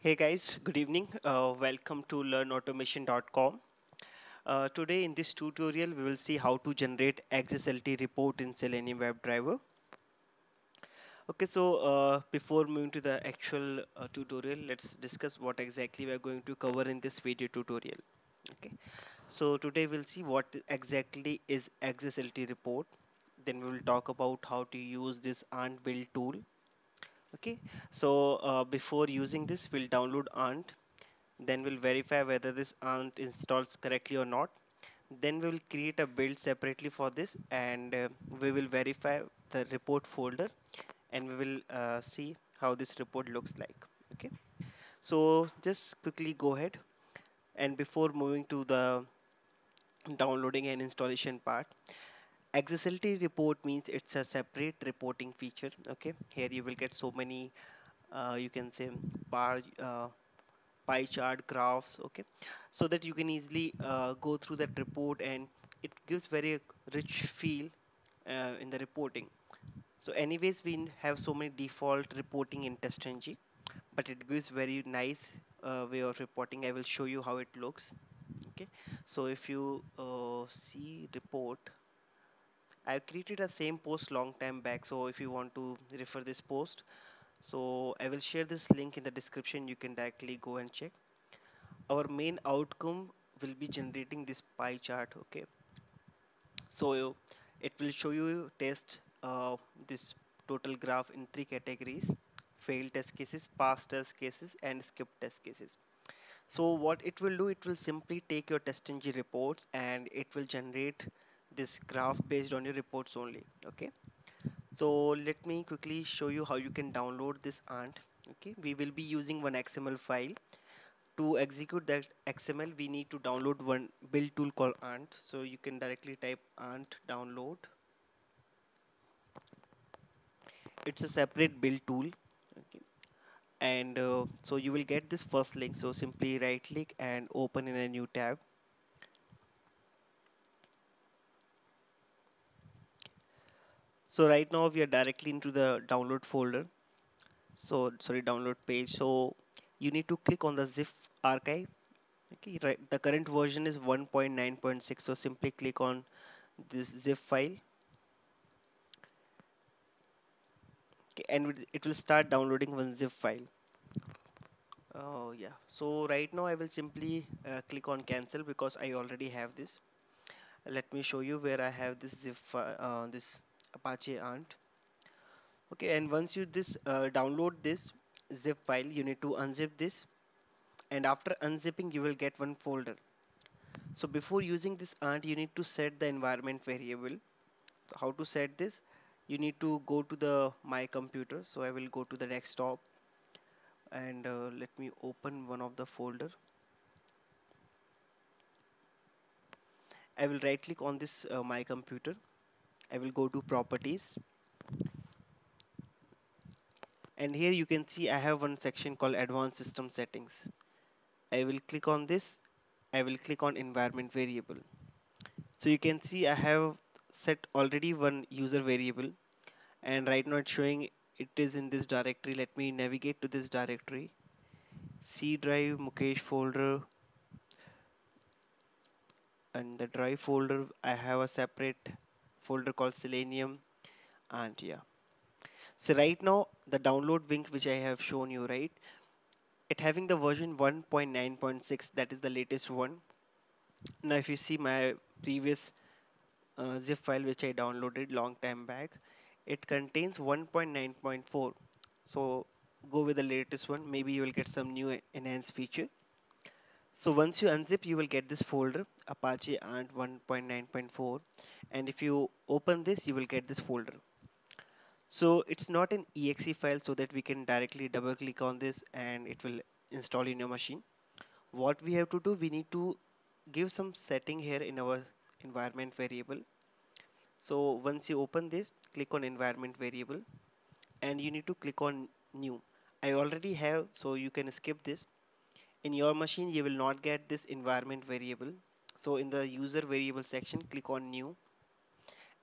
Hey guys, good evening. Welcome to learnautomation.com. Today in this tutorial, we will see how to generate XSLT report in Selenium WebDriver. Okay, so before moving to the actual tutorial, let's discuss what exactly we are going to cover in this video tutorial. Okay, so today we'll see what exactly is XSLT report. Then we will talk about how to use this Ant build tool. Okay, so before using this, we'll download Ant, then we'll verify whether this Ant installs correctly or not. Then we'll create a build separately for this, and we will verify the report folder, and we will see how this report looks like. Okay, so just quickly go ahead, and before moving to the downloading and installation part, XSLT report means it's a separate reporting feature. Okay, here you will get so many you can say pie chart graphs, okay, so that you can easily go through that report, and it gives very rich feel in the reporting. So anyways, we have so many default reporting in TestNG, but it gives very nice way of reporting. I will show you how it looks. Okay, so if you see report, I created a same post long time back, so if you want to refer this post, so I will share this link in the description. You can directly go and check. Our main outcome will be generating this pie chart. Okay, so it will show you test this total graph in three categories: failed test cases, passed test cases, and skipped test cases. So what it will do, it will simply take your TestNG reports and it will generate this graph based on your reports only. Okay, so let me quickly show you how you can download this Ant. Okay, we will be using one XML file. To execute that XML, we need to download one build tool called Ant. So you can directly type Ant download. It's a separate build tool. Okay, and so you will get this first link. So simply right click and open in a new tab. So right now we are directly into the download folder, so sorry, download page. So you need to click on the zip archive. Okay, right, the current version is 1.9.6, so simply click on this zip file. Okay, and it will start downloading one zip file. Oh yeah, so right now I will simply click on cancel because I already have this. Let me show you where I have this zip file, this Apache Ant. Okay, and once you download this zip file, you need to unzip this, and after unzipping you will get one folder. So before using this Ant, you need to set the environment variable. So how to set this, you need to go to the my computer. So I will go to the desktop, and let me open one of the folder. I will right click on this my computer. I will go to properties, and here you can see I have one section called advanced system settings. I will click on this. I will click on environment variable. So you can see I have set already one user variable, and right now it's showing it is in this directory. Let me navigate to this directory, C drive, Mukesh folder, and the drive folder I have a separate folder called Selenium Ant. Yeah, so right now the download link which I have shown you, right, it having the version 1.9.6, that is the latest one. Now if you see my previous zip file which I downloaded long time back, it contains 1.9.4, so go with the latest one, maybe you will get some new enhanced feature. So once you unzip, you will get this folder Apache Ant 1.9.4, and if you open this, you will get this folder. So it's not an exe file, so that we can directly double click on this and it will install in your machine. What we have to do, we need to give some setting here in our environment variable. So once you open this, click on environment variable, and you need to click on new. I already have, so you can skip this. In your machine, you will not get this environment variable. So in the user variable section, click on new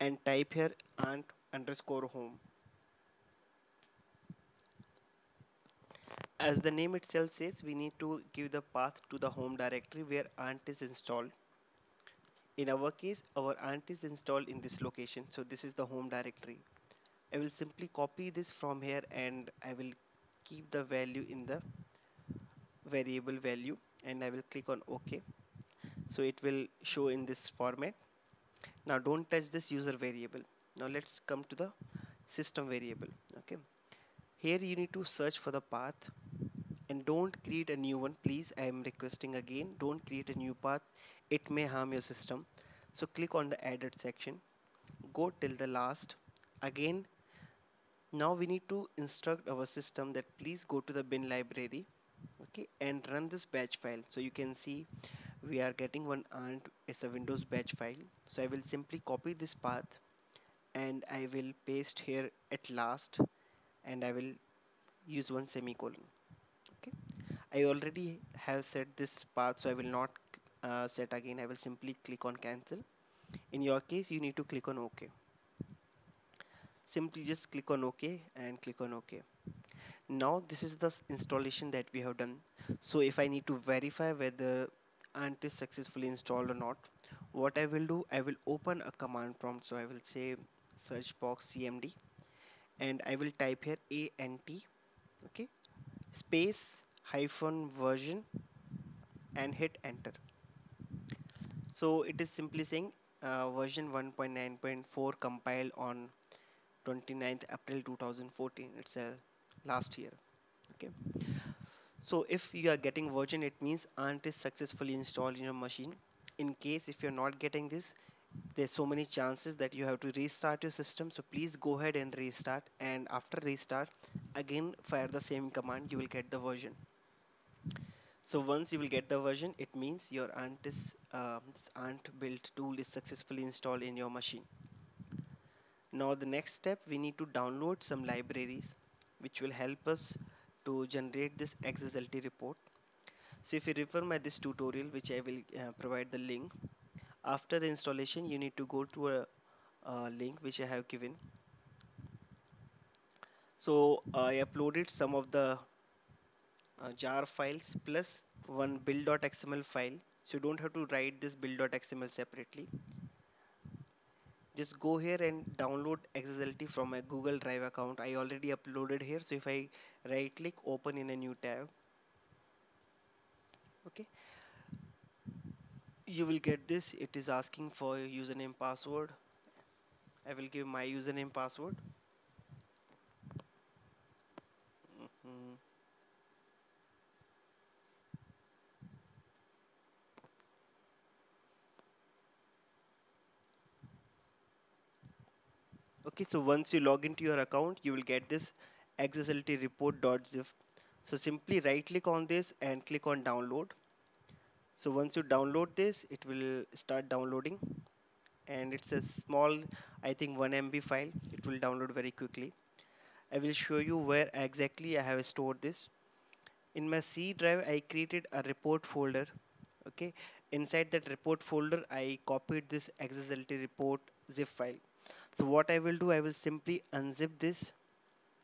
and type here Ant _home. As the name itself says, we need to give the path to the home directory where Ant is installed. In our case, our Ant is installed in this location, so this is the home directory. I will simply copy this from here and I will keep the value in the variable value and I will click on OK. So it will show in this format. Now don't touch this user variable. Now let's come to the system variable. Okay, here you need to search for the path and don't create a new one, please. I am requesting again, don't create a new path, it may harm your system. So click on the added section, go till the last. Again, now we need to instruct our system that please go to the bin library, okay, and run this batch file. So you can see we are getting one Ant, it's a Windows batch file. So I will simply copy this path and I will paste here at last and I will use one semicolon. Okay, I already have set this path, so I will not set again. I will simply click on cancel. In your case, you need to click on OK. Simply just click on OK and click on OK. Now this is the installation that we have done. So if I need to verify whether Ant is successfully installed or not, what I will do, I will open a command prompt. So I will say search box cmd and I will type here ant, okay, space hyphen version and hit enter. So it is simply saying version 1.9.4 compiled on 29th April 2014, it's last year. Okay, so if you are getting version, it means Ant is successfully installed in your machine. In case if you're not getting this, there's so many chances that you have to restart your system, so please go ahead and restart, and after restart again fire the same command, you will get the version. So once you will get the version, it means your Ant is this Ant build tool is successfully installed in your machine. Now the next step, we need to download some libraries which will help us to generate this XSLT report. So if you refer my this tutorial, which I will provide the link, after the installation you need to go to a link which I have given. So I uploaded some of the jar files plus one build.xml file, so you don't have to write this build.xml separately. Just go here and download XSLT from my Google Drive account. I already uploaded here, so if I right click, open in a new tab, okay, you will get this. It is asking for your username, password. I will give my username, password. Okay, so once you log into your account, you will get this XSLT report.zip. So simply right click on this and click on download. So once you download this, it will start downloading, and it's a small, I think 1 MB file. It will download very quickly. I will show you where exactly I have stored this. In my C drive, I created a report folder. Okay, inside that report folder, I copied this XSLT report zip file. So what I will do, I will simply unzip this,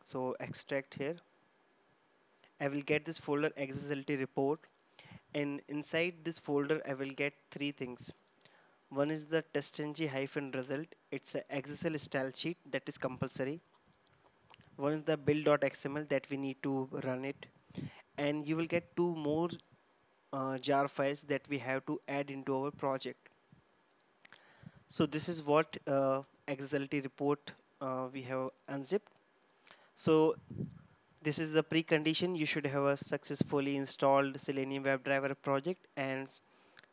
so extract here. I will get this folder XSLT report, and inside this folder I will get three things. One is the TestNG-result, it's a XSL style sheet that is compulsory. One is the build.xml that we need to run it, and you will get two more jar files that we have to add into our project. So this is what XSLT report we have unzipped. So this is the precondition. You should have a successfully installed Selenium WebDriver project and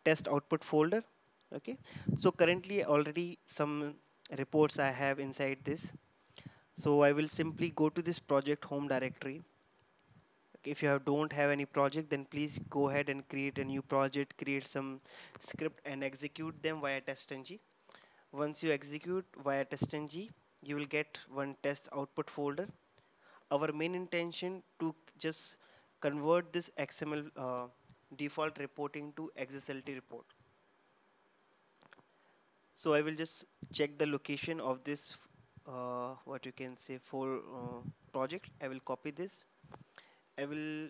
test output folder. Okay, so currently already some reports I have inside this. So I will simply go to this project home directory. Okay, if you don't have any project, then please go ahead and create a new project, create some script and execute them via TestNG. Once you execute via TestNG, you will get one test output folder. Our main intention to just convert this XML default reporting to XSLT report. So I will just check the location of this project. I will copy this I will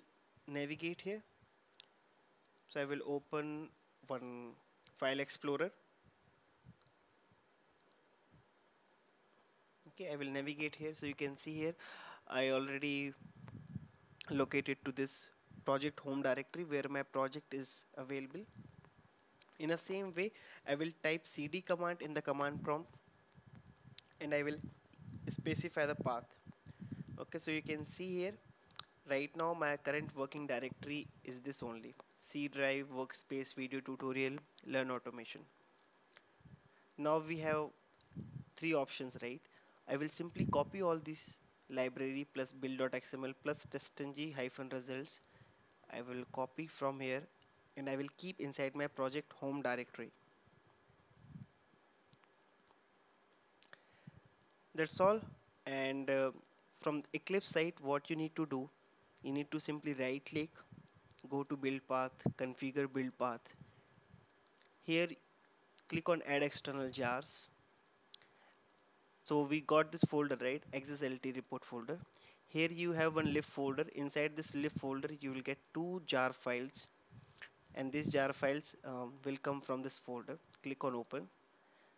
navigate here. So I will open one file explorer. Okay, I will navigate here. So you can see here I already located to this project home directory where my project is available. In the same way, I will type cd command in the command prompt and I will specify the path. Okay, so you can see here right now my current working directory is this only: C drive, workspace, video tutorial, learn automation. Now we have three options, right? I will simply copy all these library plus build.xml plus testng hyphen results. I will copy from here and I will keep inside my project home directory. That's all. And from Eclipse site, what you need to do, you need to simply right click, go to build path, configure build path. Here click on add external jars. So we got this folder, right? XSLT report folder. Here you have one lib folder. Inside this lib folder you will get two jar files, and these jar files will come from this folder. Click on open.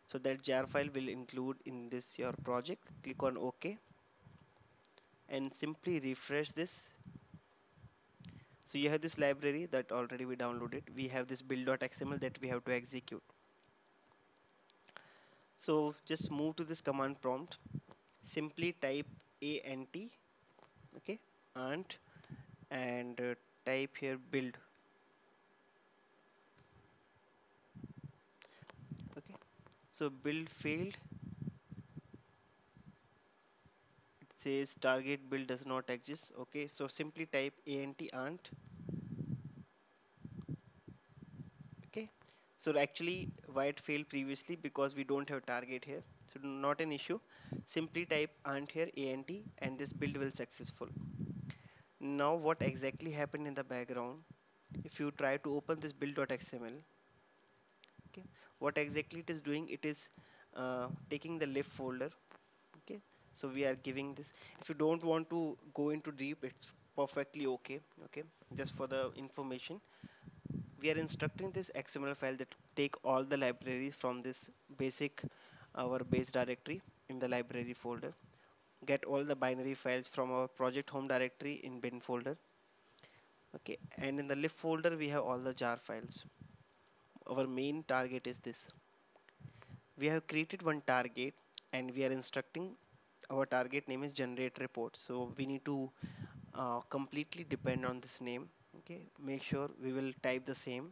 So that jar file will include in this your project. Click on OK and simply refresh this. So you have this library that already we downloaded. We have this build.xml that we have to execute. So just move to this command prompt, simply type ant, okay, ant, and type here build. Okay, so build failed. It says target build does not exist. Okay, so simply type ant. So actually why it failed previously, because we don't have target here, so not an issue. Simply type ant here, ant, and this build will successful. Now what exactly happened in the background, if you try to open this build.xml, okay, what exactly it is doing, it is taking the lib folder. Okay, so we are giving this. If you don't want to go into deep, it's perfectly okay. Okay, just for the information, we are instructing this XML file that take all the libraries from this basic, our base directory in the library folder, get all the binary files from our project home directory in bin folder. Okay, and in the lib folder we have all the jar files. Our main target is this. We have created one target and we are instructing our target name is generate report. So we need to completely depend on this name. Okay, make sure we will type the same.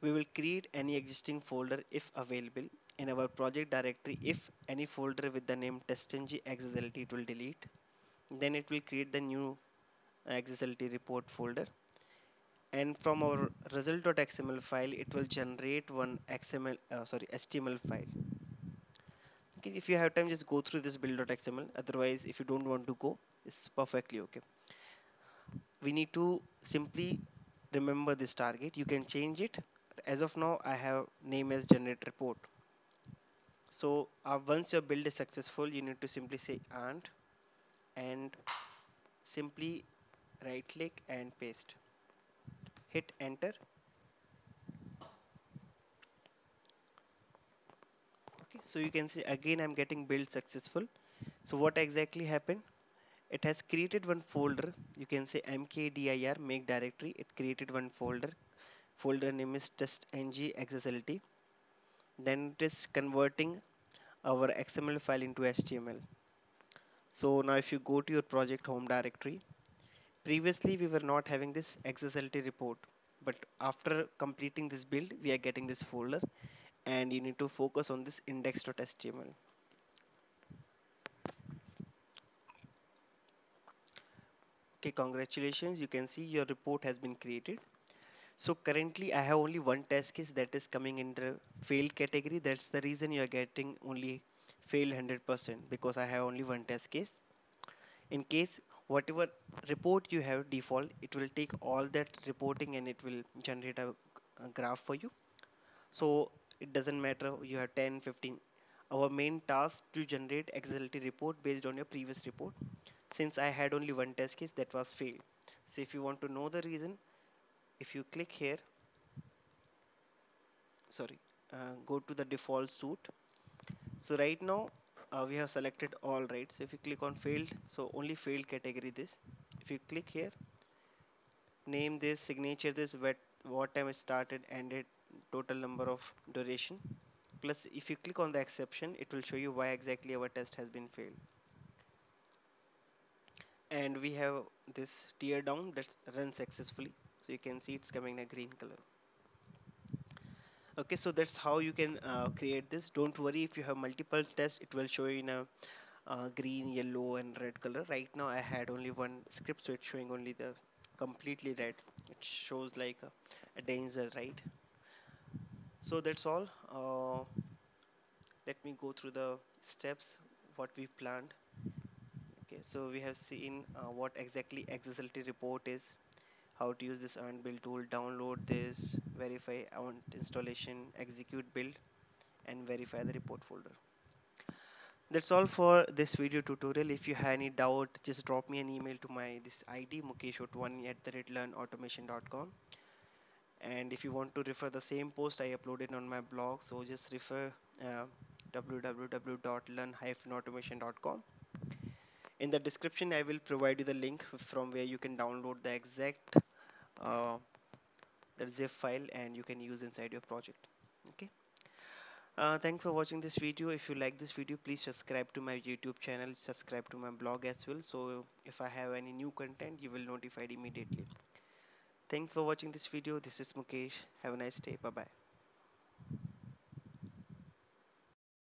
We will create any existing folder if available in our project directory. If any folder with the name testng xslt, it will delete. Then it will create the new xslt report folder, and from our result.xml file it will generate one HTML file. Okay, if you have time, just go through this build.xml. otherwise, if you don't want to go, it's perfectly okay. We need to simply remember this target. You can change it. As of now, I have name as generate report. So once your build is successful, you need to simply say ant and simply right click and paste. Hit enter. Okay, so you can see again I'm getting build successful. So what exactly happened? It has created one folder. You can say mkdir, make directory. It created one folder. Folder name is testng xslt. Then it is converting our XML file into HTML. So now if you go to your project home directory, previously we were not having this xslt report, but after completing this build, we are getting this folder, and you need to focus on this index.html. Okay, congratulations, you can see your report has been created. So currently I have only one test case that is coming in the failed category. That's the reason you are getting only failed 100%, because I have only one test case. In case whatever report you have default, it will take all that reporting and it will generate a graph for you. So it doesn't matter you have 10, 15. Our main task to generate XSLT report based on your previous report. since I had only one test case that was failed. So if you want to know the reason, if you click here, go to the default suite. So right now we have selected all, right? So if you click on failed, so only failed category this. If you click here, name this, signature this, what time it started, ended, total number of duration. Plus if you click on the exception, it will show you why exactly our test has been failed. And we have this tear down that's run successfully. So you can see it's coming in a green color. Okay, so that's how you can create this. Don't worry if you have multiple tests, it will show you in a green, yellow and red color. Right now I had only one script, so it's showing only the completely red. It shows like a danger, right? So that's all. Let me go through the steps what we planned. Okay, so we have seen what exactly XSLT report is, how to use this Ant build tool, download this, verify Ant installation, execute build, and verify the report folder. That's all for this video tutorial. If you have any doubt, just drop me an email to my this ID, mukeshotwani@learnautomation.com. And if you want to refer the same post, I uploaded on my blog, so just refer www.learn-automation.com. In the description, I will provide you the link from where you can download the exact the zip file and you can use inside your project. Okay. Thanks for watching this video. If you like this video, please subscribe to my YouTube channel, subscribe to my blog as well. So if I have any new content, you will notified immediately. Thanks for watching this video. This is Mukesh. Have a nice day. Bye-bye.